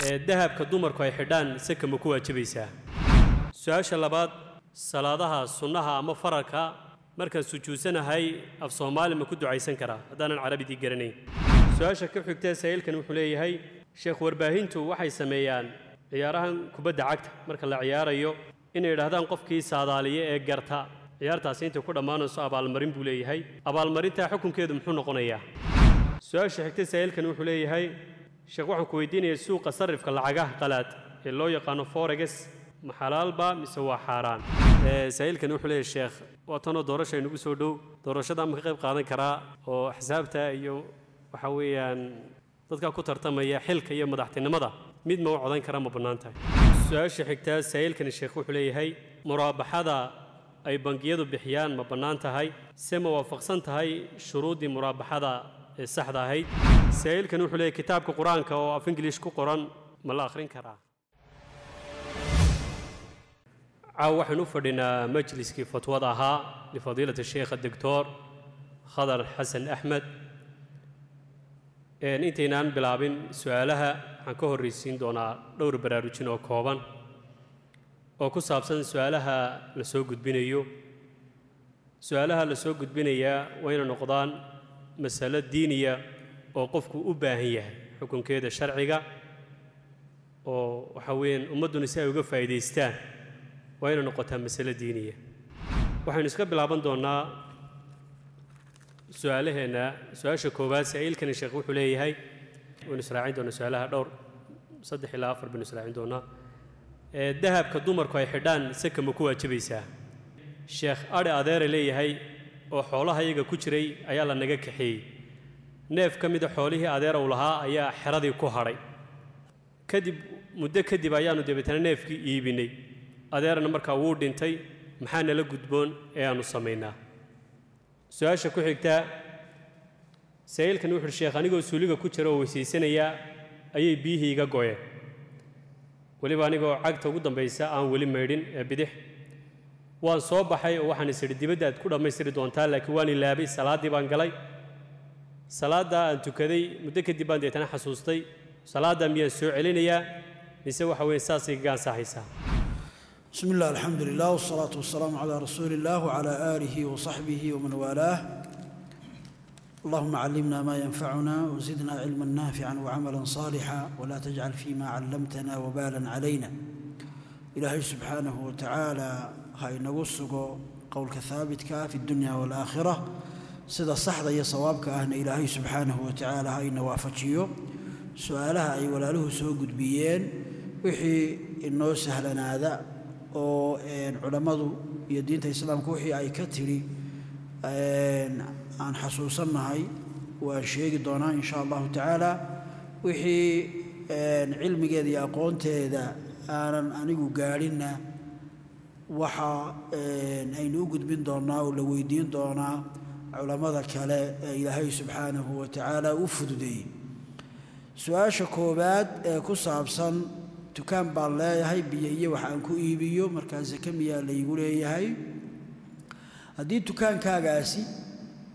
الذهب كدومر كوي حدان سكة مكوة جبيسة. سؤال اللباد صلاةها صنها ما فرقها مركز سجوسنا هاي في الصومال ما كده عايزين كرا هذا العربي دي جرني. سؤال شكل حكتة سهل كانوا حليه هاي شيخ ورباهنتو وحي سميان عيارهن كبد عقد مركز العيار يو إن هذا نقف كي صادالية جرتها عيارتها سنتو كده ما نصاب على المريم بوليه هاي أبى المريم تحكم كده محون قنية. سؤال شكل سهل كانوا حليه هاي شيخ وحو كويدين السوق صرف كالعجاه قلات اللو يقانو فورجس محلال با مسوا حاران سائل كانوا حليه الشيخ وطنو دورش ينقو سودو دورش دام قيب قادن كرا وحسابته ايو وحويا دادكا كو ترتميا حلك ايو مدحتنمدا ميد ما وعدان كرا ما بنانتاي. سؤالشي xigtaa سائل كان الشيخ وحو ليهي مرابحدا اي بنقيدو بخيان ما بنانتahay سما وافقسنtahay شروطي مرابحدا صحدا هي. سائل كانوا حليه كتابك قرانك او اف انجليش كو قران ما لا اخرين كرا. وحن فردنا مجلس كيف وضعها لفضيلة الشيخ الدكتور خضر حسن أحمد انتينان بلابين سؤالها عن كهر ريسين دونا دور براروشين وكوبان وكسابسان سؤالها لسوء قد بينيو سؤالها لسوء قد بينيا وين نقضان مسألة دينية وقفكو أباهية حكم كيدا الشرعية وحوين أمدو نساء وقفة يديستان وين نقطة مسألة دينية. وحنسكب لابن دونا سؤاله هنا سؤال شكوبات سائل كان الشيخ وحليه هاي ونسرع عندنا سؤالها دور صدق إلى آخر بنسرع عندنا الذهب كدومر كوي حدان سك مكوة جبيسة. الشيخ أري أدار ليه هاي وحولها يجا كشري أيالا نجا كحي ناف كمدة حوله أدار ولها أيا حرادي كهري كذب مدة كذب أيانو دبتنا ناف يبيني أديرنا مركا وود إنتي محن لا جدبون إيانو سمينا. سؤال شكو حكتا سائل كنوح الشيخ أنيجو سوليجو كتشرو وسيسنا يا أي بيه يجا جوية ولي بانيجو عقد وجودن بيسا عن ولي ميرين بدح وان صوب بحي وحن يصير دبدة كودا ما يصير دون تالا كواني لابي صلاة دي بانجلاي صلاة دا أنتو كذي مدك دي باندي أنا حسوستي صلاة دا ميسوع علينا يا نسوي حوالي ساسي جان صحيحة. بسم الله الحمد لله والصلاة والسلام على رسول الله وعلى آله وصحبه ومن والاه. اللهم علمنا ما ينفعنا وزدنا علما نافعا وعملا صالحا ولا تجعل فيما علمتنا وبالا علينا. إلهي سبحانه وتعالى هاي نوصق قولك ثابتك في الدنيا والآخرة سيدا صحدا يا صوابك أهن إلهي سبحانه وتعالى هاي نوافتشيو سؤالها أي ولا له سوق دبيين وحي إنه سهل هذا oo culimadu iyo diinta islaamku wixii ay ka tiri aan xasuusanahay waa sheegi doonaa insha Allah taala wixii cilmigeeda iyo aqoonteeda aanan anigu gaarinna waxa aynu gudbin doonaa oo la weydiin doonaa culimada kale Ilaahay subhanahu wa taala u fududeeyay. Su'aasha koobaad ee ku saabsan تكان بالله بيجي وحنكو يبيو مركز كمية اللي يقولي هاي هدي تكان كعاسي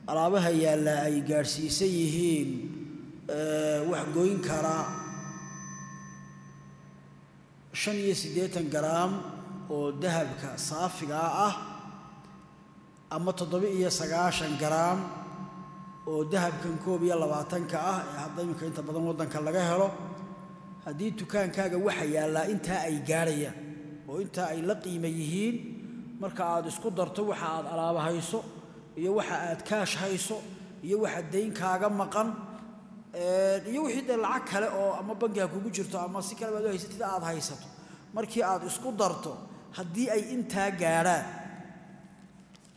على بهاي لا أي جارسي سيهين وحقين كرا شن يسديتن جرام وذهب كصافي قاعة أما تطبيقية سجاشن جرام وذهب كنكوب يلا بعتن كعة هذا يمكن أنت بدل ما تنكر لجهره هدي تكان كاجا وحيا لا أنتها أي جارية وأنتها أي لقي ميهين مركا عاد سكدر توحى عاد على بهايسو يوحى عاد كاش هايسو يوحى الدين كاجا مقن يوحى العكلة أو أما بنجها كوجرته أما سكر بدو هيستي عاد هايسته مركي عاد سكدرته هدي أي أنتها جارة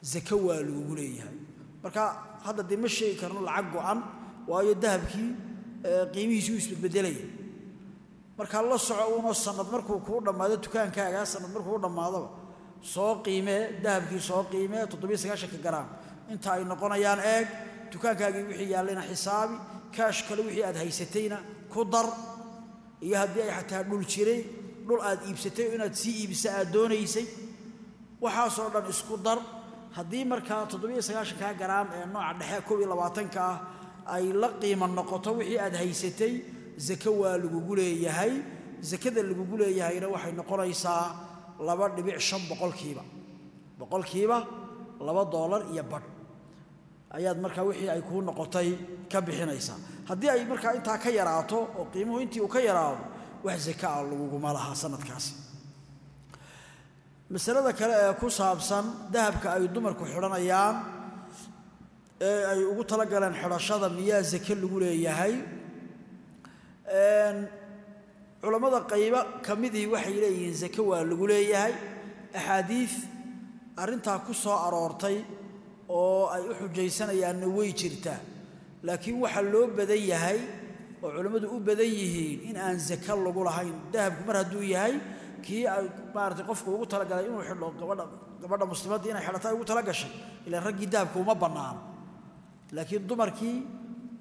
زكوى لوجريها مركا هذا دمشي كرنو العجو عن ويدهب كي قيمي سويس بالبدلية marka la soco oo sanad markuu ku dhamaado tukaankaaga sanad markuu dhamaado soo qiimee dahabkii soo qiimee 790 gram inta ay noqonayaan eeg tukaankaagi wixii yaalina xisaabi kaash kale wixii aad haysatayna ku dar iyo hadii ay xataa dhul jiray dhul aad iibsatay inaad si iibsa aad doonaysay waxa soo dhan isku dar hadii marka 790 gram ee nooca dhexe 22 ka ah ay la qiimo noqoto wixii aad haysatay زكوى لغولي يهي زكدا لغولي يهي روحي نقريسا لابد بيع شب بقول كيبا $2 يا بر أياد مركا وحي أيكون نقطي كبحنا يسا هدي أي مركا أنت كيرعته وقيمه أنت وكيرعه وحزكاء الله ومالها سنة كاس مسألة كلا كوساب سن ذهب كأي دمر كحران أيام أي وطلق لنا حراشة مياه زكيل لقولي يهي علماء القيبة كمذي وحي إليه زكوى لقولي يهي أحاديث أرنتها كوسا أرورتي oo ay u xujaysanayaan way jirtaa laakiin waxa loo badan yahay oo culimadu u badan yihiin in aan zaka lagu lahayn dahab mar haduu yahay kii ay baartii qofku ugu tala galay inuu xidho gabadha muslimada inay xidhataa ugu tala gashay ila ragii dahabku uma banaano laakiin dumarkii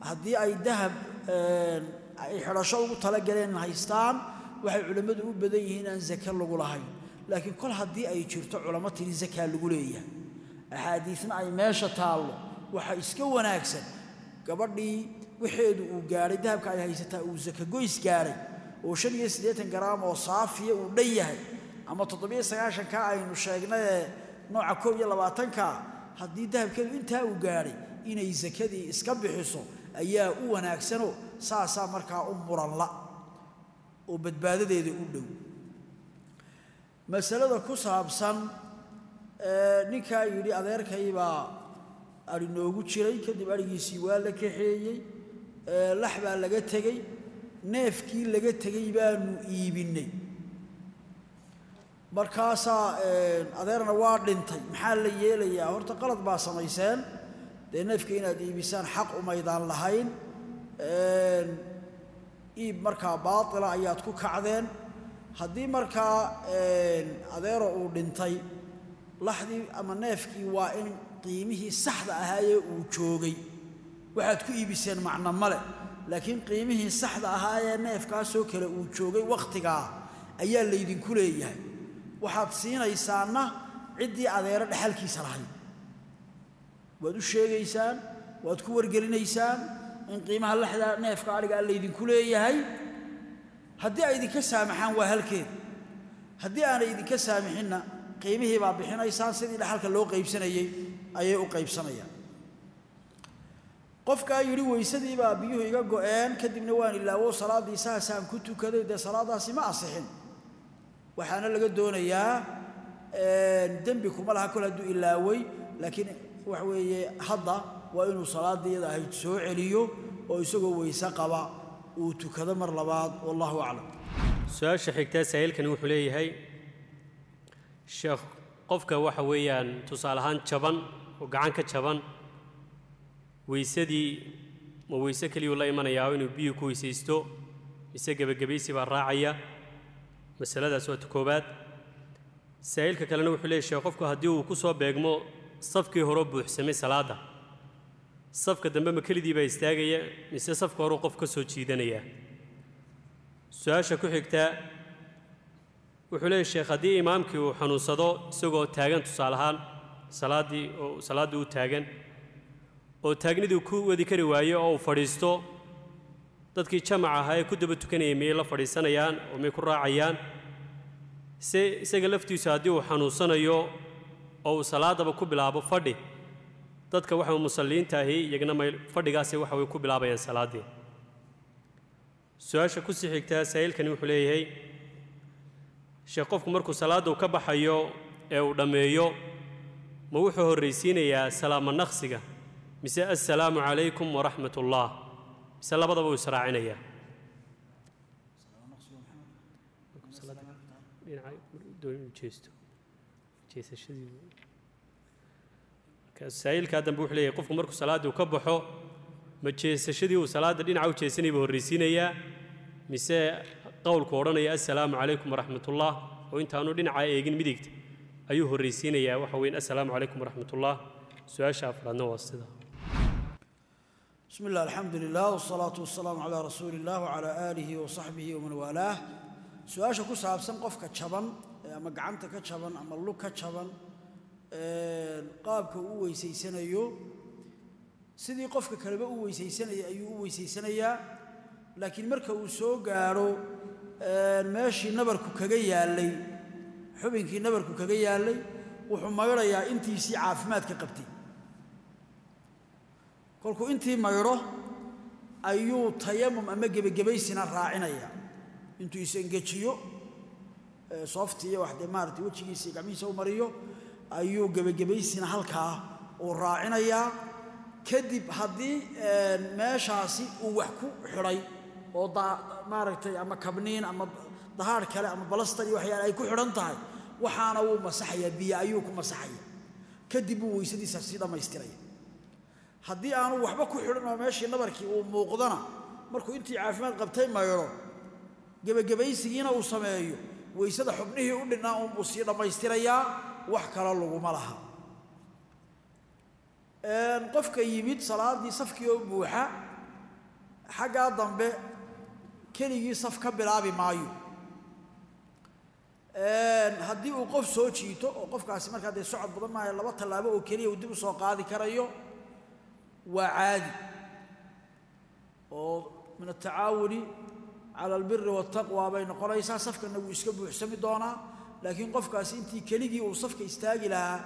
hadii ay dahab ay xidhasho ugu tala galeen haystaan waxay culimadu u badan yihiin aan zaka lagu lahayn laakiin kul hadii ay jirto culimadu in zaka lagu leeyahay أحاديثنا أي ماشة تالو وحيسكو ناكسن قبرني وحيد وقاري دهب كأي هيستا وزكا قويس قاري وشن يسليتن قرام وصافية وليهي أما تطبيع سياشن كأي نشاقنا نوع كوب يلا باتنكا هدي دهب كذو انتا وقاري إنا يزكا دي اسكب حيصو أيها ناكسنو ساسا مركا أمرا لا وبدبادة دي قلو مسألة كساب سن ninka yiri adeerkayba ari noogu jiray kadib arigiisii waa la kaxeeyay laxba laga tagay neefkii laga tagay baanu iibinay markaas adeerna waa dhintay maxaa la yeelayaa horta qalad baa sameeyeen neefkii inaad iibisaan xaq u maydaan lahayn iib markaa baatila ayaad ku kacdeen hadii markaa adeero uu dhintay لحظي أما نافكي وإن قيمه صحدة هاي وجوجي واحد كوي بيسير معنا ملأ لكن قيمه صحدة هاي نافكا سوكر وجوجي وقتها أيال اللي يدين كليه وحبسين إنساننا عدي عذير الحل كي صراحي ودو شيء إنسان وتكور جرين إنسان إن قيمها لحظة نافكا على اللي يدين كليه هاي هدي عيد كسامحان وهالكيد هدي أنا عيد كسامحنا قيمه باب بحنا إنسان سيد إلى حلك اللو قيب سنة أيه وقيب سنة قف كأيوري ويسد إبا بيوه يجعو أن كدم نوان إلا هو صلاة إنسان سام كتو كذا إذا صلاة سماع صحين وحنا اللي قدونا يا دنبكم الله كل هدو إلا وي لكن وحوي حضة وإنه صلاة إذا هيتسوع عليه ويسقو ويسقى وتو كذا مر لبعض والله أعلم. سؤال شحكتا سائل كان وحليه هاي sheekh qofka waxa weeyaan tusaal ahaan jaban oo gacanka jaban weysadii ma weysa kaliya la imanayaaw inuu biyo ku weysaysto isaga gabagabaysi ba raacaya masaladaas waa koobaad saayilka kalena wuxuu leeyahay sheekh qofku hadii uu ku soo beegmo safkii hore buuxsamay salaada safka dambe ma kaliya bay istaagaya mise safka hore qof ka soo jiidanaya su'aasha ku xigta وحلي الشيخ هدي إمامك وحنوصده سجوا تاجن تصالحان صلادي أو صلادو تاجن أو تاجن دوكو وذكر رواية أو فريستو تذكر جماعة هاي كده بتكني ميلا فريسان أيان وميكون راعيان سجلفتي سادي وحنوصان يو أو صلاة بكو بلعب فردي تذكر واحد المصلين تاهي يجنا ما فردي قاسي واحد يكو بلعب ين صلادي سؤال شكو سيحكتها سائل كان وحلي هاي شقفك مركو صلاة وكبحيو أو دميو موحه الرئيسين يا سلام النخسجة مساء السلام عليكم ورحمة الله سلام الله وسرعنا يا كسائل كادم بوح لي يقفك مركو صلاة وكبحو ما تجيس شدي وصلاة دين عاوج تجيسني به الرئيسين يا مساء قول كورنا يا السلام عليكم ورحمة الله وانت هنو دين عايقين مديكت أيوه الرئيسين يا وحوين السلام عليكم ورحمة الله سؤال شعف لنا واسطة بسم الله الحمد لله والصلاة والسلام على رسول الله وعلى آله وصحبه ومن والاه سؤال شكو صعب سنقف كتشبن أما قعنت كتشبن أما اللو كتشبن قابك أوي سيسن أيو سيدي قفك كلبة أوي سيسن أيو أوي سيسن أيو لكن مركو سوق قالوا ماشي نبركو كجيا لي حبينك نبركو كجيا لي وحمايرة يا أنتي سي عافمات كقبتي كلكو أنتي مايرة أيو تيمم أمجي بجبيسنا الراعينا يا أنتو يسنجتشيو صفتي واحدة مارتي وتشي سي قميص ومريو أيو جبيسنا هالكا والراعينا يا كذب هذه ما شاسي ووحكو حري وضع مارتي أما كبنين أما ظهر كلا أما بلاستري وحيا أيكو حرنتاي وحنا ومسحية بيا أيوكم مسحية كذبوا ويسدي سرسيدا ما يستريه هدي أنا وحبكوا حلنا ماشي نبركي وموقدنا مركو أنتي عافمات قبتين ما يرون جبي سجينا وصمايو ويسد حبنه يقولنا ومسيدا ما يستريه وحكر الله وملها نقف كيميت صلاة دي صف كيوم بوحة حاجة ضمبة كلي صف كبلابي مايو haddii uu qof soo jiito oo qofkaasi marka ay socod badan ma laba talaabo oo kaliya uu dib u soo qaadi karayo waa caadi oo min at-taawuni ala al-birr wa at-taqwa bayna qolaysa safkana uu iska buuxsami doonaa laakiin qofkaasi intii kaliya uu safka istaagi lahaa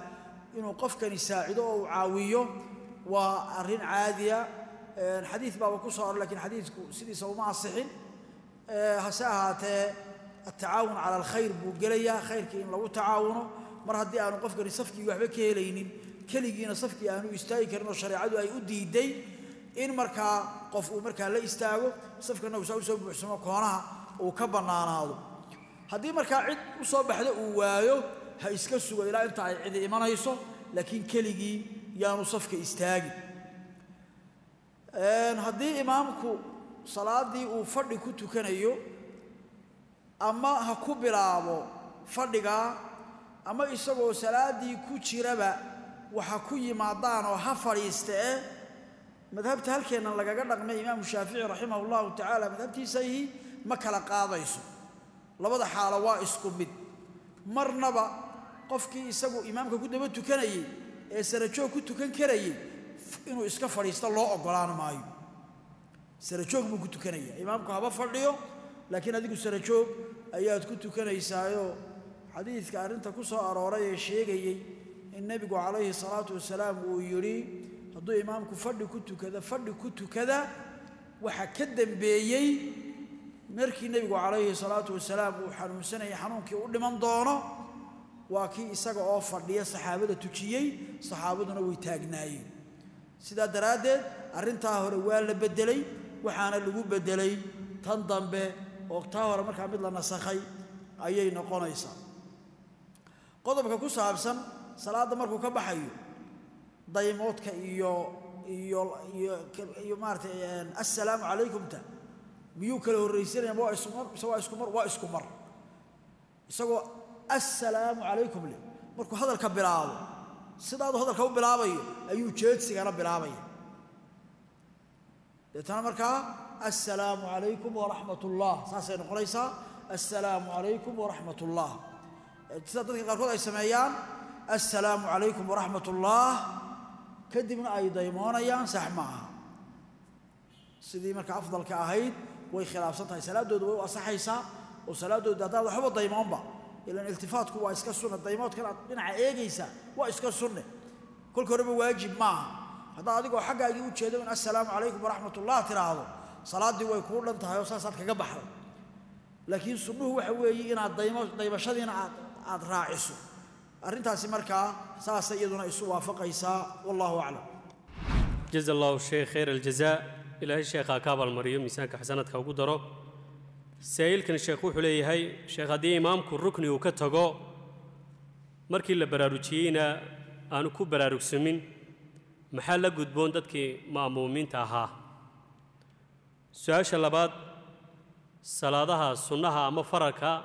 inuu qofkani saacido oo caawiyo waa arin caadiya hadiis baa ku soo aroor laakiin hadiisku sidiisa uma saxin hasaahate التعاون على الخير بوجليا خير كين لو تعاونه مره هدي أنا قف قري صفكي وحبك هيلينين كل جينا صفكي أنا يستاي كرنا الشريعة أي أودي دي إن مركا قف ومركا لا يستاجو صفكنا وسوي سوي سماك هنا وكبرنا ناضو هدي مركا عد وصاب حدا ووايو هيسكسوا ولا أنت عد إيمان يصو لكن كل جي يانو صفكي يستاجي هدي إمامكو صلاة دي وفرد كتو كان يو أما هكو بلابو فردقا أما إساقو سلادي كوشي ربا وحكو يمادانو هفريسته مذهبت هالكينا لقا قرقم إمام الشافعي رحمه الله تعالى مذهبتي سيه مكالا قاضيسو لبدا حالوا إسكو بد مرنبا قفكي إساقو إمامك كدبتو كنايي سرچو كدتو كن كنايي إنو إسكا فريسته الله أقلان مايو سرچو كدتو كنايي إمامك هبا فرديو لكن هذيك السرجوب أيات كنت كان يساعيه حديث كأنت كسر أروري الشيء النبي عليه الصلاة والسلام ويري هذو إمامك فرد كنت كذا وحكدم بيجي مركي النبي عليه الصلاة والسلام وحنون سنة يحنون كيقول من ضانا وأكيد سجى أوفر ليه صحابته تجيء صحابتنا ويتاجناي سيدا درادة أرنتها هروال بدلي وحنا اللي بدلي تنضم به وقتها ورمك عمد لنا سخي أيين قنيسا قضبك كو صحابسا صلاة مركو كبحيو ضيموتك إيو مارتي السلام عليكم تا ميوك له الرئيسين يا واسكمر يساقوا السلام عليكم لي مركو هذا الكبراو صدادو هذا الكبو براوي أيو جيتسي أنا براوي لتنا مركا السلام عليكم ورحمة الله ساسين قريسة السلام عليكم ورحمة الله تصدق قرقود أي سمعيان السلام عليكم ورحمة الله كدي من أي ديمون أيان سحمها سيدي ملك أفضل كأهيد ويخلاف سطحي سلاد دودو وصحيسة وسلاد دودو دادو حب الديمون با إلا أن التفاتكو وإسكا السنة الديمون كانت من عيقيسة وإسكا السنة كل كرب واجب معها هذا أدقوا حقا يقول شهدون السلام عليكم ورحمة الله تراهضوا صلاتي ويكون لن تهيو ساسات كقبحر لكن سنوه وحوي إن الضيبشدين عاد راعسوا أرنتها سمركا ساس سيدنا يسوع وافق عيسى والله أعلم. جزا الله الشيخ خير الجزاء إلى الشيخ أكاب المريم إنسانك حسنتك وقدره سائل كان الشيخ وحليه هاي شيخ هدي إمامك الركن وكتغو مركي إلا براروجينا أنا كو براروج سمين محل قد بوندتك مع مؤمن تاها سؤال اللباد صلاةها سنها ما فرقها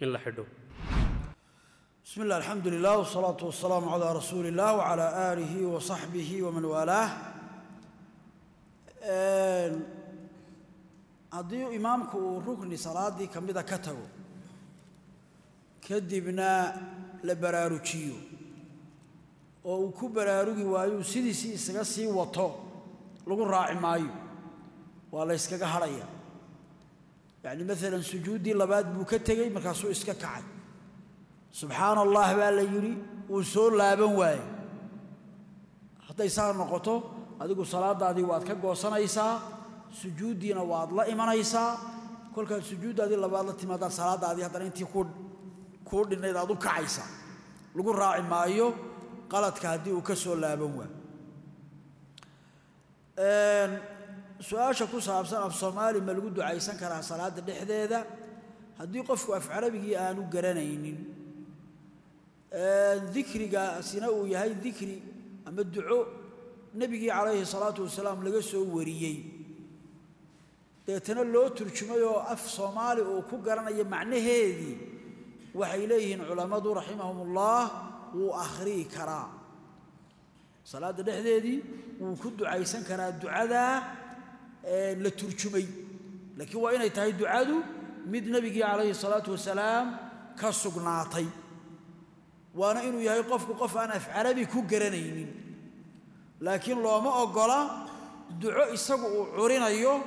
in la xidho. Bismillah alhamdulillah wassalatu wassalamu ala rasulillah wa ala alihi wa sahbihi wa man walah. Haddii imaamku uu rukni salaadii kamida ka tago kadibna la baraarujiyo oo uu ku baraarugi waayo sidiisii isaga sii wato lagu raaci maayo waa la iskaga haraya يعني مثلا سجودي لباد بوكتغي مركاسو اسكا كعد سبحان الله با لا يري وسو لابن واي حتى يسان نقطه اديكو صلادادي واد كا غوسانايسا سجودينا واد لا ايمانايسا كلكا سجودادي لباد لا تيمادا صلادادي هادان انتي كو دينيد ادو كعيسا لوغو راعي مايو قلدكا هدي او كسو لابن واي سؤالك كوس عبسان عبسمالي ملقو دعايسان كرا صلاة الدحديدة هدي قفكو أفعل بيجي آنو قرانين ذكري سنو يهي ذكري أما الدعو نبيجي عليه الصلاة والسلام لقسو وريي ديتنا اللو ترجميو أفصمالي وكو قراني معنى هذي وحيليهن علماء رحمهم الله وأخري كرا صلاة الدحديدي وكو دعايسان كرا الدعاء لا ترجمي لكن وإن يتهي دعاده مد نبي عليه الصلاة والسلام كسقناطي وأنا إنه يقف قف أنا أفعل بكو قرنين لكن لو ما أقول دعاء يسقو عرين أيوه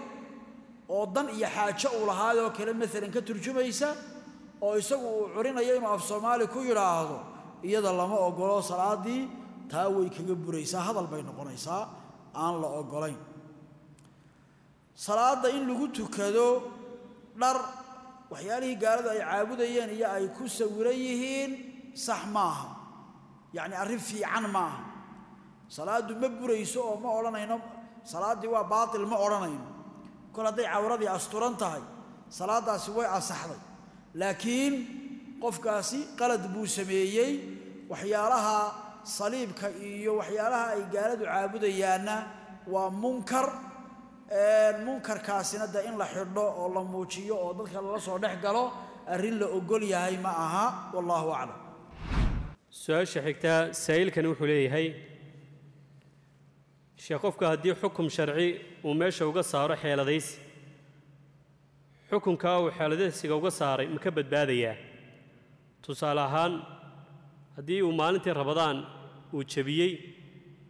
أوضن يحاجأ لهذا وكلام مثلا كترجمة يسا أو يسقو عرين أيوه ما أفصمالي كو يراهضو إذا لما أقول صلاة دي تاوي كيبور يسا هذا البين قنيسا أن لا أقولين صلاة إن لقوته كذو نر وحياله قال ذا يعبدين يا أيكوس وريهين صحماها يعني أعرف في عن ماها صلاة مبريسو ما أورنا ينام صلاة دوا باطل ما أورنا ينام كل هذا عورة أسطورنتها صلاة سوي أصحى لكن قف قاسي قلد بوسميي وحيالها صليب كيو وحيالها قال ذا عبدينا ومنكر المنكر كاسنا دا إن لا حرده الله موجيه أو ذلك الله صدق قالوا الرجل أقول يا هاي معها والله أعلم. سؤال شحكتا سائل كانوا حليه هاي شقفك هدي حكم شرعي وما شوقة صار حيل ذيس حكم كاو حيل ذيس شوقة صار مكبد بادية تصالحان هدي ومالنت رمضان وتشبيه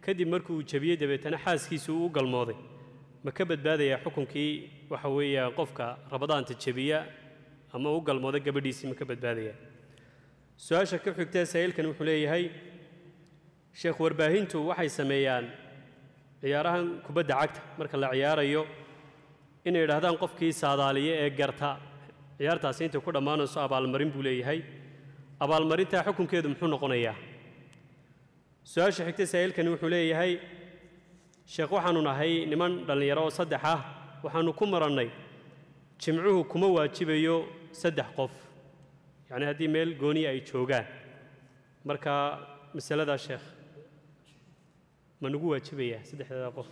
كدي مركو وتشبيه دبتنا حاس كيسو قل ماضي مكبد بهذا يا حكمك وحوية قفك رمضان تجبية أما وقل ما ذكر بديسي مكبد بهذا سؤال شكل حكتة سائل كانوا حليه هاي شيخ ورباهنتو وحي سميان عيارهن كبد عقد مركل العيار يو إن هذا قفك سادالية جرتها عيارتها سنتو كذا ما نص أبى المرين بوليه هاي أبى المرين تا حكم كده محن قنية سؤال شكل سائل كانوا حليه هاي شيخ وحنو نهي نمن دليرو صدحه وحنو كمرني جمعوه كما واجبيو صدح قف يعني هذه ميل غوني اي جوغان marka masalada sheekh ma nagu waajibaya saddexda qof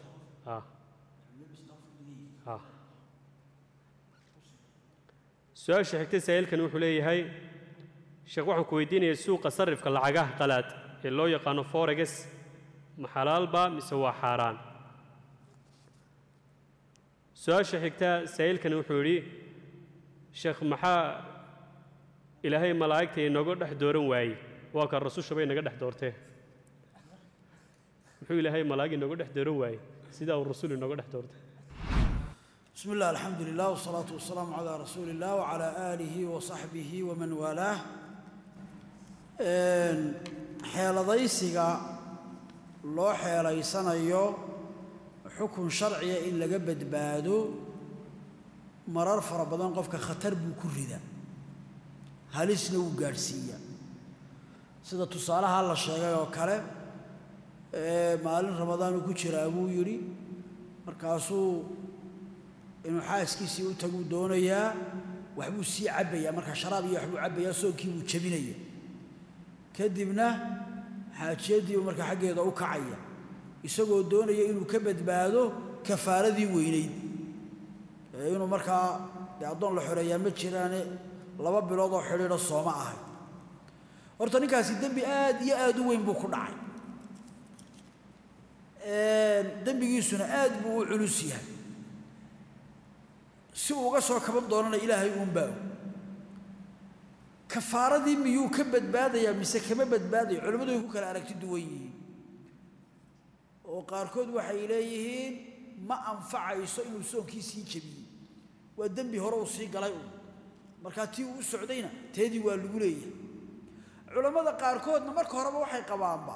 su'aal sheekta saylkan wuxuu leeyahay sheekh waxaan ku weydiinay suuqa sarifka lacagaha qalaad ee loo yaqaan forex ma xalaal ba mise waa xaraan su'aasha xigta saylkan wuxuu yiri sheekh maxaa ilaahay malaa'igta inaga dhex dooran waayay waa ka rasuushabay inaga dhex doortay wuxuu ilaahay malaa'ig inaga dhex dooran waayay sida uu rasuul inaga dhex doortay bismillah alhamdulillah wassalatu wassalamu ala rasulillah wa ala alihi wa sahbihi wa man walah xeeladaysiga loo xeelaysanaayo xukun sharci ah in laga badbaado marar fara badan qofka khatar buu ku rida halisna uu gaarsiiya sida tusaalaha la sheegay oo kale maalin ramadaan ku jiraa buu yiri markaasuu inuu xaaskiisii u tagu doonayaa waxbuu sii cabaya marka sharaab iyo waxbuu cabaya sookii buu jabinaya kadibna حاجتي ومرك حقيده او كعيا isagoo doonaya inuu ka badbaado kafaaradii weynayd inuu marka أدون لحرية متشراني لبا بلوضو حريرة الصومعة ورطاني كاسي دنبي آد يأدوين بوكو نعي دنبي يسونا آد بو علوسيها سوى قصوى كبب دوننا إلهي أمباو كفارة دي ميو كبت بادا يا مسكمة بدبادة علمدو يكو كالعركت الدويين وقاركود وحي إليهين ما أنفع يسوين وسوين كيسين كبير والدنبي هروسي قلايون markaati uu socdayna teedii waa lagu leeyahay culimada qaar koodna marka horeba waxay qabaan ba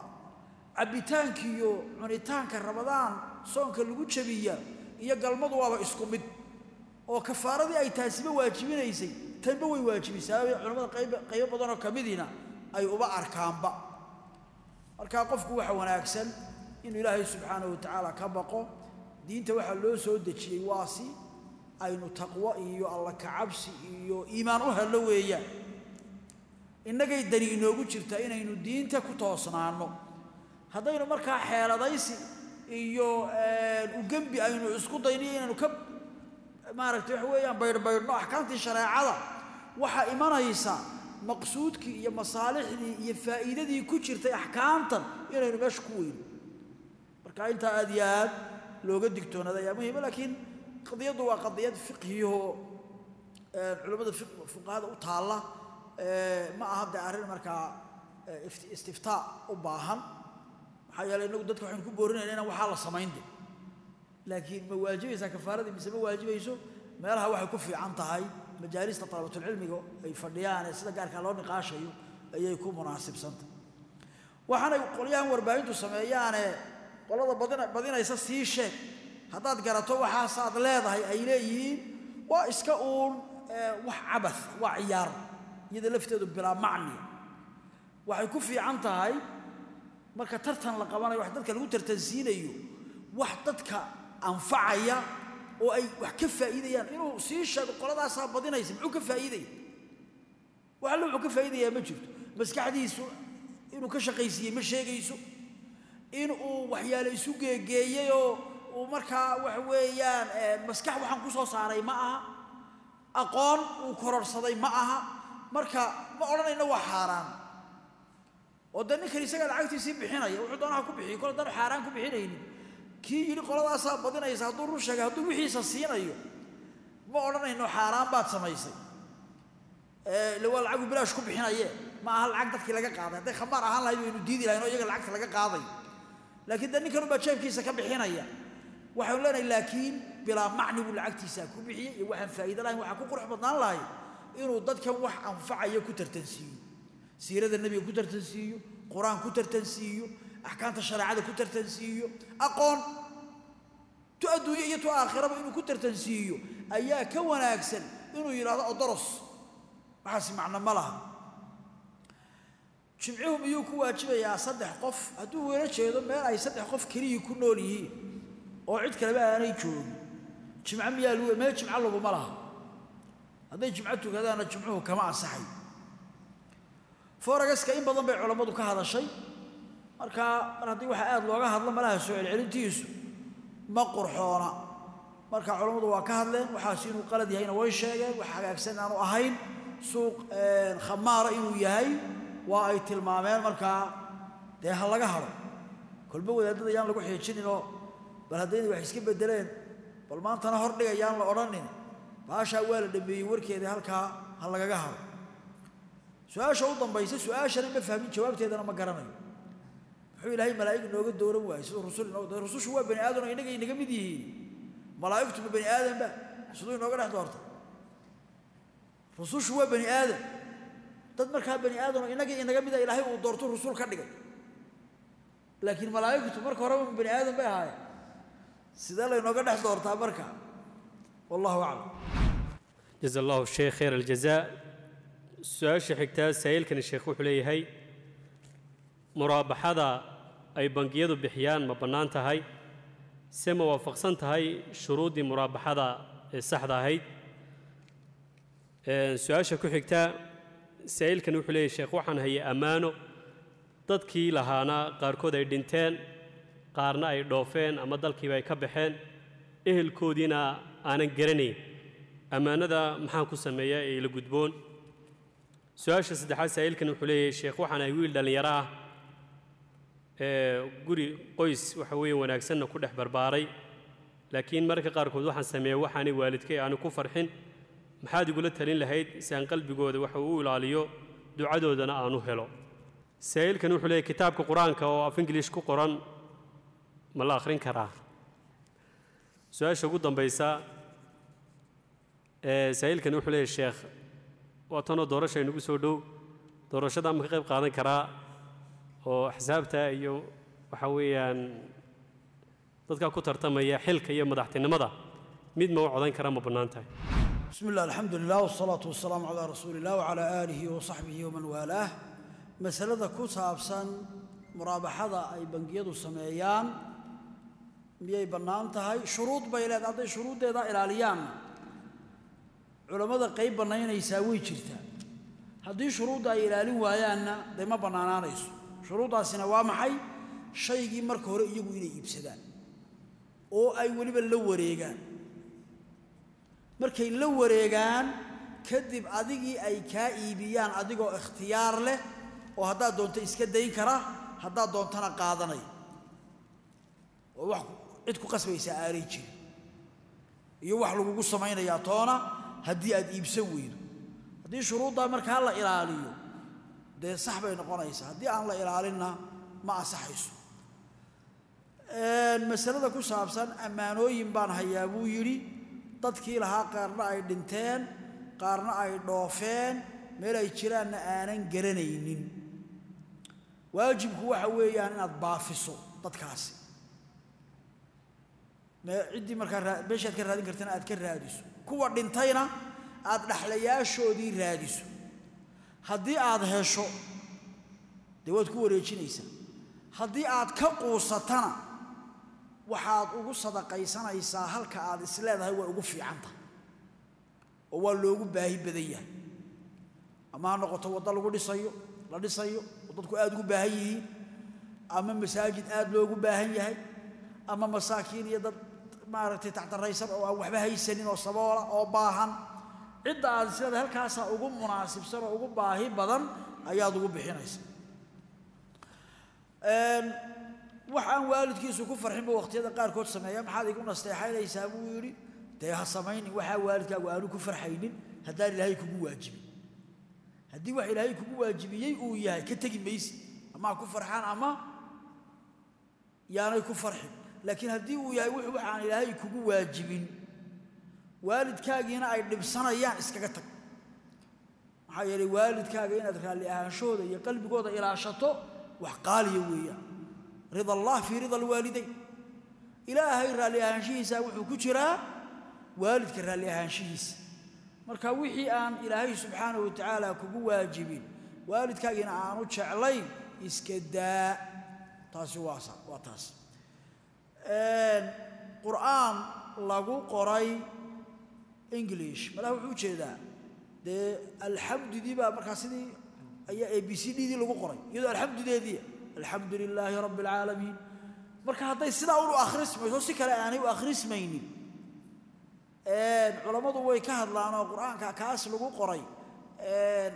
abitaankiyo cunitaanka Ramadaan soonka lagu jabiyaa iyo galmadu waaba isku mid oo kafaaradii ay taasiba waajibinaysay tanba way waajibisay culimada qayb badan oo kamidina ay uba arkaan ba marka qofku waxa wanaagsan in Ilaahay subhanahu wa ta'ala ka baqo diinta waxa loo soo dajiyay waasi aynu taqwa iyo alla ka cabsi iyo iimaan u helo weeyaan inagay dari inoogu jirta inaynu diinta ku toosnaano hadaynu markaa xeeladaysi iyo u gambi aynu isku daynay inaynu ka maaragtay wax weeyaan bayrno ahkaamtii shariicada waxa iimanaysa maqsuudki iyo masalixdii iyo faa'iidadii ku jirtay ahkaamtan inaynu mashkuuyin marka inta aad yaad looga digtoonada ayaa muhiim laakiin قضية وقضية فقهيه علماء الفقه فقهاء وطالة ما أحد يعرف مركا استفتاء وباهم حيا لأنه قدتك وحين كبورين لنا وحالة صمين دي لكن مواجبه إذا كفارة دي بسبب مواجبه يسو ما يرها واحد كفي عن طهي مجالس طلبة العلم أي فرديان السيدة قال كالون نقاشه أي يكون مناسب سنت وحنا يقوليان وربعين تسميان والله بدينا يساسي الشيء هذا قرأته وحاسات لهذه أيليه وإسكأون وحبث وعيار إذا لفتوا بلا معنى وحيكفي عن طاي ما كترتن لقبنا وحدتك الوتر تزينيو وحدتك أنفعية وأي وحكفة إيدي يعني إنه سيشة القرآن صعب بدينا يسمعوا كفة إيدي وعلوا كفة إيدي يا مجد بس قاعد يسوع إنه كشقيسي مش هيك يسوع إنه وحيال يسوع جيجيو ومركا وحويان مسكح وحن كسو صاري معها أقون وكرر صدي معها مركا ما أولنا إنه حاران ودني كريسة العقد يسيب حينا يوعدونها كبحي كل دار حاران كبحينين كي يلي قلنا أصاب بدنا يساعدون رشة هدو بحيس الصينا يو ما أولنا إنه حاران بات سمايسي لو العقد بلاش كبحينا يه ما هالعقد كلاك قاضي ده خبر أهل هاي إنه ديدي لأنه يجي العقد كلاك قاضي لكن دني كانوا بتشاف كيسة كبحينا يه وحولنا لكن بلا معنى والعكس يساكو بحيه وحن فائدة لا وحكو قرح بطنان لاي إنو ضدك وح أنفع يكتر تنسيه سيرة النبي كتر تنسيه قرآن كتر تنسيه أحكام الشريعة كتر تنسيه أقون تؤدوا يأتوا آخرة بإنو كتر تنسيه أيها كونا أكسل إنو يراد أدرس وحاسي معنا ملها شمعهم يوكوا أجبا يا صدح قف أدوه رجل ما أي صدح قف كريه كنونيه oo cid kale baa aanay joogin jimca miyaalu ma jimca laba malaha haday jimcatu gadaana jimcuhu kama asaxay foragaska in badan bay culimadu ka hadashay marka haddii waxa aad looga hadlo malaha soo celintiisu ma qurxoona marka culimadu waa ka hadleen waxa siinuu qalad yahayna way sheegeen waxa hagaagsan aanu ahayn suuq khamaar inuu yahay waa ay tilmaameen marka deeha laga haro kulba wadaadada ayaan lagu xeejinino balhadeen wax iska bedeleen bal maantana hor dhigayaan la oranin baasha wala dhabeeyay warkeeda halka hal lagaga haro su'aasha u dambaysa su'aasha ma fahmin jawaabteedana ma garanayo wuxuu ilaahay malaa'ikada nooga dooran waayay sidoo rasuulku waa bani aadam inaga inaga mid yihiin malaa'ikadu bani aadam ba sidoo nooga dhax doorta rasuulku waa bani aadam dad marka bani aadam inaga mid ilaahay uu doorto rasuul ka dhigay laakiin malaa'ikadu marka hore bani aadam bay ahaayeen سيدا لا ينقل حضور تابركة والله أعلم. جزا الله الشيخ خير الجزاء. سؤال شيخ اكتاز سائل كان الشيخ وحلي هاي مرابحة أي بنقيادو بحيان ما بنانتها هاي سما وافقسنتها هاي شروط مرابحة الصحة هاي. سؤال شيخ اكتاز سائل كان وحلي الشيخ وحن هي أمانه تدكي لهانا قاركود أي دينتين قارنا أي دوفين أما دالكي باي كبحين إهل كودينا آنان قرني أمانة محاكو سمية إلى قدبون سؤال صدحات سائل كانوا حليه الشيخ وحنا يقول دل يراه قري قيس وحوي وناكسنا كل أحبار باري لكن مركب قاركود وحنا سمية وحنا والدك أنا كفر حين محاد يقولت هلين لهيد سانقلب جود وحوي عليه دعوة دنا أنو هلا سائل كانوا حليه كتاب كقرآن كوا في إنجليش كقرآن ما الآخرين كراه سؤال شو قدام بيسا سائل كان وحليه الشيخ وطنه دورش أي نقصه دو دورش هذا مخيب قاضي كراء وحسابته أيو وحويا تذكر كتر تمية حلك أيام مدحتين مضى ميد موعدين كرام وبنانته. بسم الله الحمد لله والصلاة والسلام على رسول الله وعلى آله وصحبه ومن والاه. مسألة كوسا أبسن مرابحة أي بنجيد السمايان مي بنانته هاي شروط بيلاد هذه شروط ده إلى اليوم. علماء قيب بناين يساوي شرطة هذه شروط إلى لين ويانا دائما بنانا رئيس شروطها سنوام حي شيء يمرك هو يجيبوا إليه بسدان أو أي ولي باللو ريجان مرك اللو ريجان كذب أديجي أي كائبيان أديجو اختيار له وهذا دون تيسكت ديكره هذا دون تناقضني ووحكو عندكو قسوة سأريجي يوحلو بقصة ما ينيا طانا هدي أد يبسويد هدي شروط دا مرك هلا إلاليو ده صاحبه ينقول إيسا هدي الله إلالينا مع صحيح المسألة ده كل صابسان أمانو ينبان هيابو يري تذكيرها قارنا أيدنتين قارنا أيدوفين ملا يشيلنا آنن جرنينين واجب هو حوي أن أضافسه تذكاسي ما عندي مركز بيش أذكر هذه كرتنا أذكر هذه كو دنتينا اد دخلياشودي raadiso hadii aad hesho dawad ku wareejinaysa hadii aad ka qoosatana waxaad ugu sadaqaysanaysaa halka aad isleedahay way ugu fiicanta oo waa loogu baahi badan yahay ama noqoto wada lagu dhisayo la dhisayo dadku aad ugu baahan yihiin ama masaajid aad loogu baahan yahay ama masaakiin iyo dad مارتي تحت الرئيس أو وحبها يسنين أو صبورة أو باهن عدة أسئلة هالكاسة أقوم مناسب سر أقوم باهي بدن أياد أقوم بحنايس وحن والد كيسو كفر حبه وقت هذا قال كوت سمايام حد يكون استحيل يساوي تيها سماين وحن والد قالوا كفر حين هذا اللي هيك واجب هدي واحد هيك واجب يجي كتجي بيس أما كفر حان أما يعني كفر حين لكن هدي وياي وحان إلهي كوغو واجبين والد كاغينا أي لبسانا يان إسكاكتك محايا والد كاغينا تخالي أهانشودا يا قلبي قوضا إلى شطو وحقالي ويا رضا الله في رضا الوالدين إلهي رالي أهانشيسا وحكوشرا والد كرالي أهانشيسا مركا وحي أن إلهي سبحانه وتعالى كوغو واجبين والد كاغينا أهانو تشعلي إسكادا تاسو واسا واتاسو قرآن لغو قراي إنجليش ملا هو كذا ده الحمد دي بقى مركزي أي أي بي سي دي لغو قراي يده الحمد دي الحمد لله رب العالمين مركز هذا السنة أول وآخر اسمه يوصي كلا يعني وآخر اسميني علماء ضوي كهر لأن القرآن كاس لغو قراي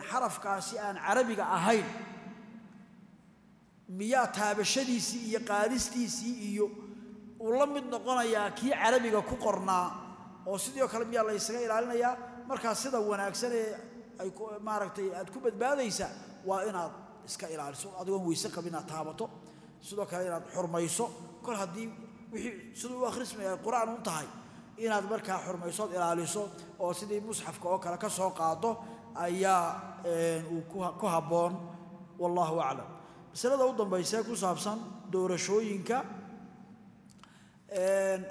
حرف كاسي أن عربي كأهين ميات هابشدي سي يقارستي سي يو ولمد نقونيا كي عربيغا كو قرنا او سيديو كلام يا لا يسغا يلالنيا marka sida wanaagsan ay ma aragtay aad ku badbaadaysa waa inaad iska ilaaliso adigoon weysa qabina taabato sidoo kale inaad xurmayso kol hadii wixii sidoo akhrismaya quraan u tahay inaad marka xurmayso ilaaliso oo sidii musxafka oo kale ka soo qaado ayaa ku haboon wallahu a'lam bisalada u dambaysa ku saabsan doorashooyinka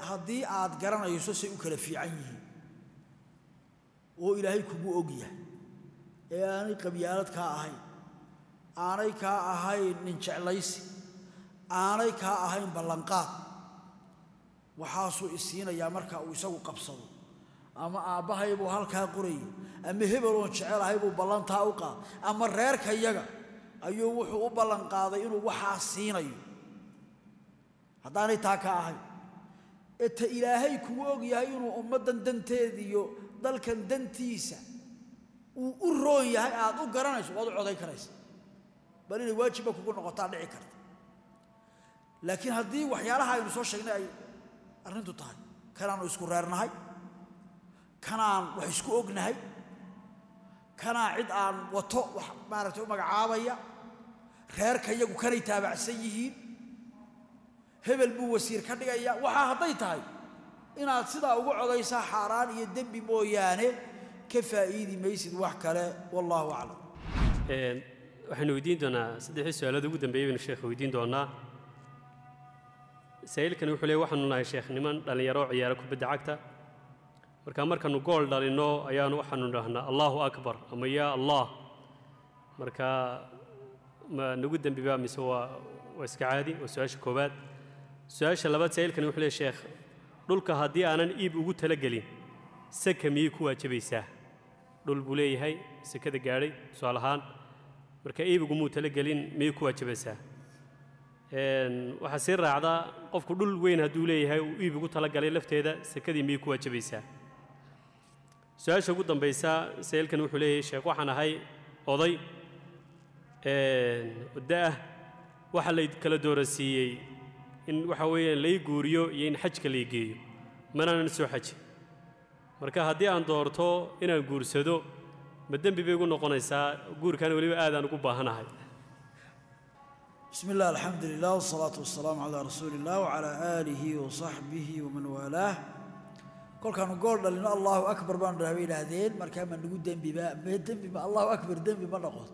haddii aad garanayso si u kala fiican yihiin oo ilaahay kugu og yahay ee aanay qabyaalad ka ahayn aanay ka ahayn nin jeclaysi aanay ka ahayn ballanqaad waxaasuu isiinayaa marka uu isagu qabsado ama aabbahay buu halkaa qorayay ama hebel oo jecelahay buu ballantaa u qaad ama reerka iyaga ayuu wuxuu u ballanqaaday inuu waxaa siinayo haddaanay taa ka ahayn إلهي كوغ يا ينو أمدا دنتيديو dalkan dantiisa uu u roon yahay aad u garanayso wad coday karaysa bal inay waajib ku noqotaa dhici karta laakiin hadii waxyaalaha ay soo sheegnay ay arintu tahay kanaan isku reernahay kanaan wax isku ognahay kana cid aan wato wax maartay u magacaabaya reerka iyagu kanay taabacsan yihiin hebel buu wasiir ka dhigaya waxa haday tahay inaad sidaa ugu codaysaa xaraan iyo dambi mooyaane ka faa'iidi maysid wax kale wallahu a'lam waxaan weydiin doonaa saddex su'aalood ugu dambeeyay sheekh weydiin doonaa saylkan wuxuu leeyahay waxaan nahay sheekh niman dhalinyaro ciyaar ku badacagta markaan gool dhalino ayaan waxaan rahnaa Allahu akbar ama ya Allah marka ما نقدم بباب مسوا واسكعادي وسؤالش كوبات سؤالش اللبات سائل كان يقول الشيخ دول كهدي أنا إيب وجود تلقلين سكمي كوا تبيسه دول بولي هاي سكذا جاري سؤالهان بركا إيب وجود تلقلين ميكوا تبيسه وحسير عذا قف كدول وين هدولي هاي وإيب وجود تلقلين لفت هذا سكذا ميكوا تبيسه سؤالش قدام بيسه سائل كان يقول الشيخ وحنا هاي أضي وده وحلي كلا دورسية إن وحوي لي جوريو ين حج كلي جيو منا نسوي حج مركا هدي عن دورته إن الجور سدو بدن بيبيقول نقنيسا جور كانوا لي بآذان كوباهنا هاي بسم الله الحمد لله والصلاة والسلام على رسول الله وعلى آله وصحبه ومن والاه كل كانوا قولنا لنا الله أكبر بان رهوي لهذين مركا من نقول دم بما الله أكبر دم بما نقط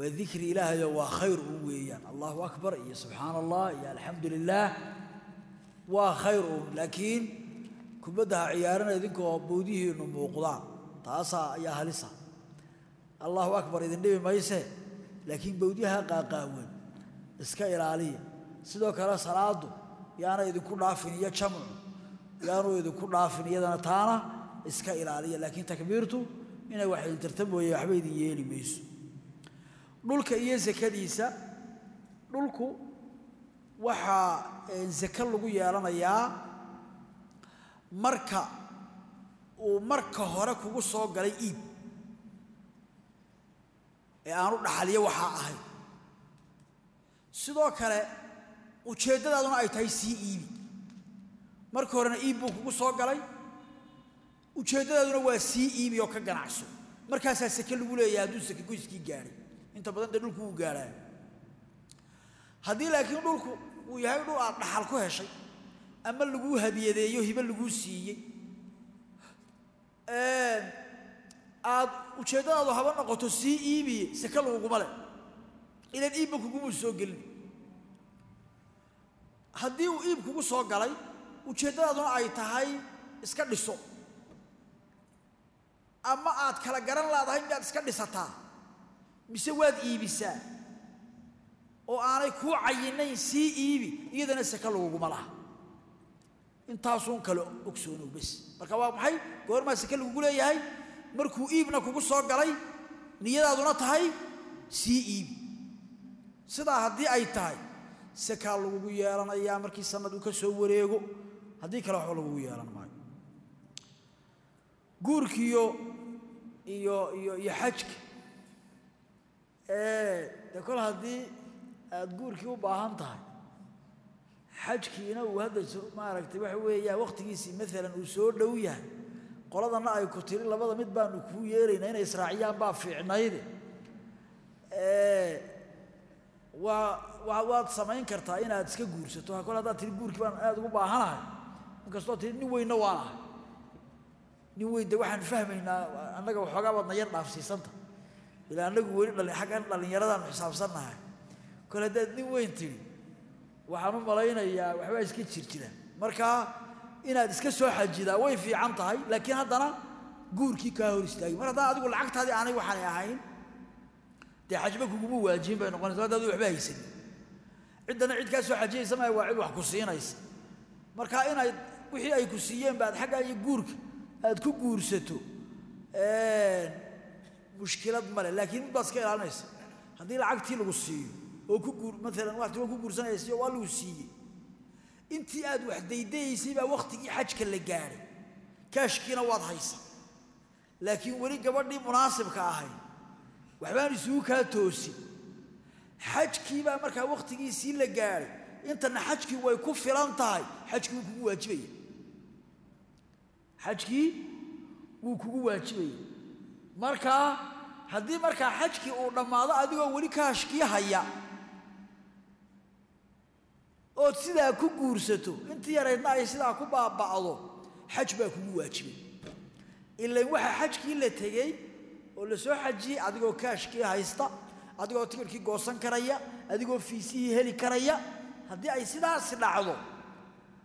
وذكر إلهي وخير ويان الله أكبر يا سبحان الله يا الحمد لله وخير لكن كبدها عيارنا يذكر وبوديه نموقضان تاسا يا هلسا الله أكبر إذن نبي ما يسه لكن بوديها قاقاوين اسكا إلالية سيدوك على صلاته يانا يذكر نافن يجمع يانا يذكر نافن يدنا تانا اسكا إلالية لكن تكبيرته من واحد ترتب ويا حبيبي يلي ميسو دولك إيه زكديسا دولكو وحا زكا لوغو يارانيا مركا ومركا هورا كوغو سو غالاي إيب ee aanu dhaxaliyo waxa ahay sidoo kale ujeedadaduna ay tahay si iibi marka horena iib buu kugu soo galay ujeedadaduna waa si iibi oo ka ganacso markaas ay saka lagu leeyahay duu saka goyskii gaari inta badan dhulku uu gaaray hadii laakiin dhulku uu yahay dhul aad dhaxal ku heshay ama lagu hadiyadeeyo hiba lagu siiyay aad u jeedado haba noqoto CEB saka lagu male ilaa iibku kugu soo galin hadii uu iibku kugu soo galay u jeedado ay tahay iska dhiso ama aad kala garan laadahay inaad iska dhisataa mise waad iibisaa oo aanay ku cayinay si iibi iyadana saka lagu malaha intaas oo kale ogsoonoo bis marka waa maxay goorma saka lagu leeyahay markuu iibna kugu soo galay niyadaaduna tahay si iibi sida hadii ay tahay saka lagu yeelanaya markii sanad uu ka soo wareego hadii kale wax lagu yeelan maayo guurkiyo iyo hajki تقول هذه تقول كيو باهمتها حجكي أنا وهذا ما ركت بحوي وقت جيسي مثلا وسور لويا قرضنا أنا يكتير لبضة متبان وكويرين هنا إسرائيل بافي عنايده وعوض سمعين كرتاين أتسك جورس توها كل هذا تقول كيو أنا أقول باهنا كسرت نوي نواه نوي دوحن فهمنا أنا جو حاجة بدنا يرنا في سنتا إلى أنك وين اللي حكان اللي يردان حساب صنعه كل هذا دي وين تري وحنو ملاينا يا وحبا يسكت شركنا مركا إن هذا سكت سوى حجدا وين في عنطهاي لكن هذا أنا جور كي كاورستاي مرة أقول العقد هذه أنا وحنا هاين دي حجبك وجبوا واجين بينه قناة هذا وحبا يسني عندنا عد كسوى حجي سما وعد وحكوسينا يس مركا إن هاي وحي أي كوسيين بعد حاجة يجورك هاد كو جورستو مشكلة ماله لكن بس كي رانيس هذه العقد لوسي وكو مثلا واحد وكو قرصان يسي والوسي انت اد وحديديسي با وقتي حجك اللي جاري كاشكينا واضحيسه لكن ولي قبضني مناسب كاهي وحباني سوكا توسي حجكي بقى مركا وقتي يسيل لقاري انت ان حجكي ويكفي لانتاي حجكي وكو واجبية حجكي وكو واجبية مركا هدي مركا حجكي ولما هذا أدوه ولي كاشكي هيا oo sida ku guursato inta yareedna ay sida ku baabacdo xaj baa ku waajibay ilaa waxa xajkii la tagay oo la soo xajiyay adigoo kaashkii haysta adigoo tirkii goosan karaya adigoo fiisii heli karaya hadii ay sidaas dhacdo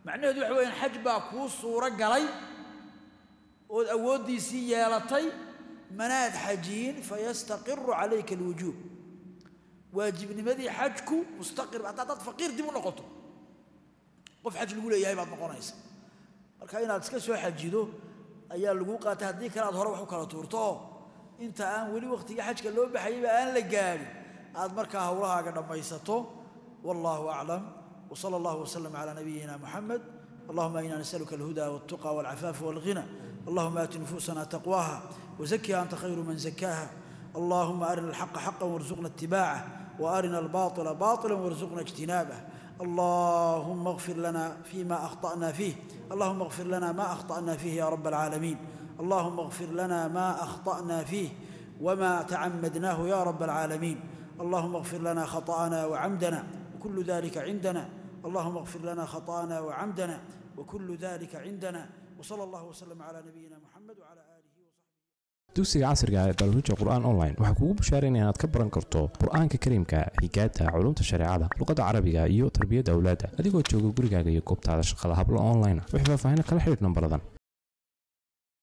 macnaheedu waxa weeyaan xaj baa ku suura galay oo awoodiisi yeelatay manaad xajiin fayastaqiru alayka alwujub waajibnimadii xajku mustaqir aad faqiir dib u noqoto qof xaj lagu leeyahay baad noqonaysa marka inaad iska soo xajido ayaa lagu qaatay hadii kala aad hore wax u kala tuurto inta aan wali waqtiga xajka loo baxayba aan la gaarin aad marka hawlahaaga dhamaysato wallahu a'lam wa sallallahu wasallam ala nabiyyina muhammad allahumma inna nas'aluka alhuda wattaqa wal'afafa walghina allahumma atina nufusana taqwaha wa zakkiha anta khayru man zakkaha اللهم أرنا الحق حقا وارزقنا اتباعه وأرنا الباطل باطلا وارزقنا اجتنابه اللهم اغفر لنا فيما أخطأنا فيه اللهم اغفر لنا ما أخطأنا فيه يا رب العالمين اللهم اغفر لنا ما أخطأنا فيه وما تعمدناه يا رب العالمين اللهم اغفر لنا خطأنا وعمدنا وكل ذلك عندنا اللهم اغفر لنا خطأنا وعمدنا وكل ذلك عندنا وصلى الله وسلم على نبينا محمد وعلى آله دوسي عصر قاعد برنامج القرآن أونلاين وحكوب شارين أن تكبرن كرتو القرآن ككريم كهيكاته علوم الشريعة لغة العربية يو تربية أولادها هذه قد تشوفوا قريقة يكوب تعالى شغلها بالأونلاين وحبا فهنا كل حلقة نمبر ذن